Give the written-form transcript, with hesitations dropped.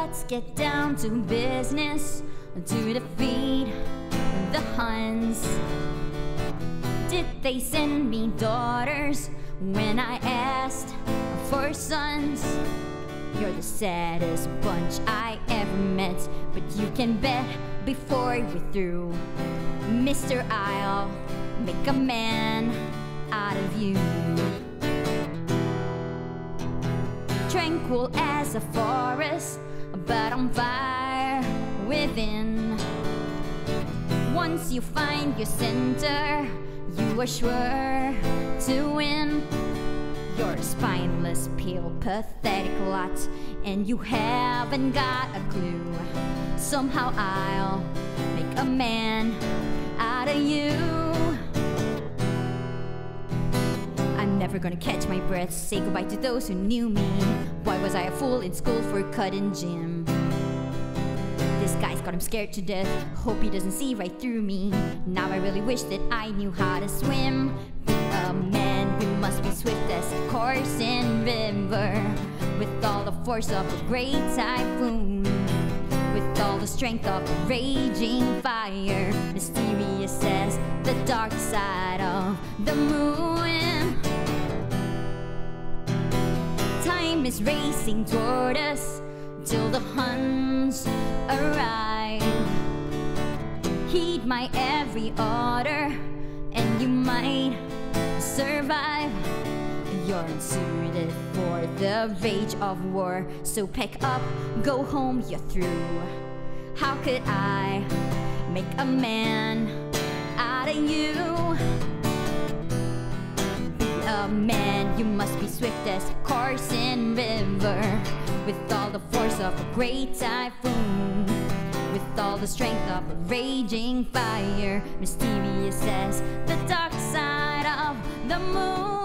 let's get down to business, to defeat the Huns. Did they send me daughters when I asked for sons? You're the saddest bunch I ever met, but you can bet before we're through, Mr. I'll make a man out of you. Tranquil as a forest, but on fire within. Once you find your center, you are sure to win. You're a spineless, pale, pathetic lot, and you haven't got a clue. Somehow I'll make a man out of you. I'm never gonna catch my breath, say goodbye to those who knew me. Why was I a fool in school for cutting gym? This guy's got him scared to death, hope he doesn't see right through me. Now I really wish that I knew how to swim. Be a man, we must be swift as a coursing river, with all the force of a great typhoon, with all the strength of a raging fire, mysterious as the dark side of the moon. Time is racing toward us till the Huns arrive. Heed my every order, and you might survive. You're unsuited for the rage of war, so pack up, go home, you're through. How could I make a man out of you? Be a man, you must be swift as a coursing river, with all the force of a great typhoon, with all the strength of a raging fire, mysterious as the dark side of the moon.